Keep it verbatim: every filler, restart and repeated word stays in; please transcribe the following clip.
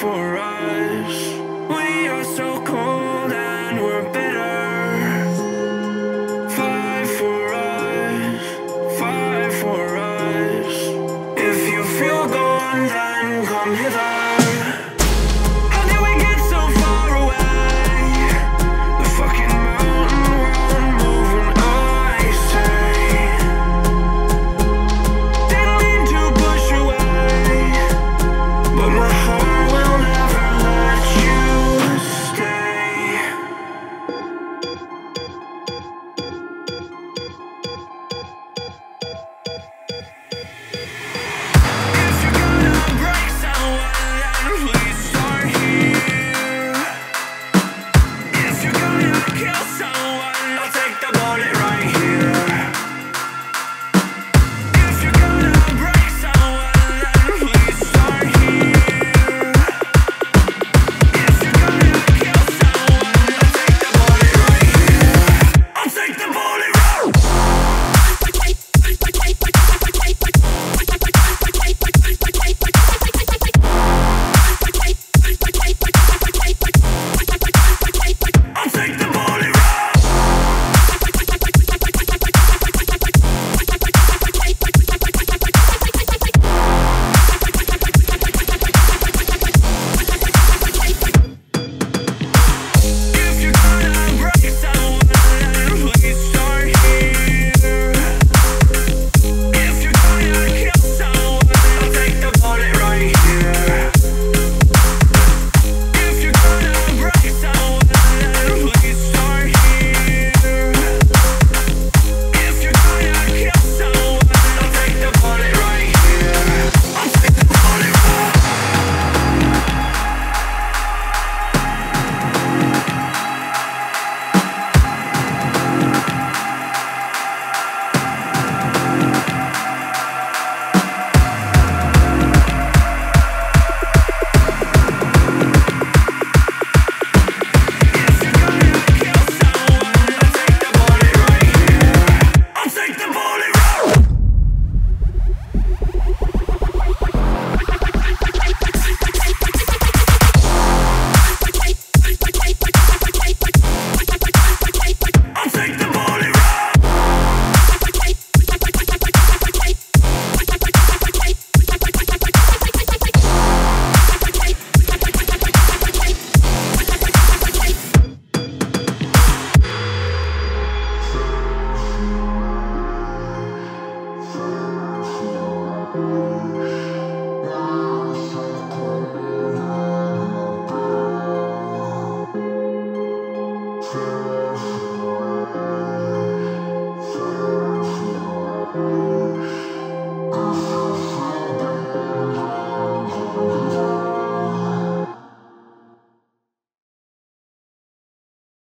for us.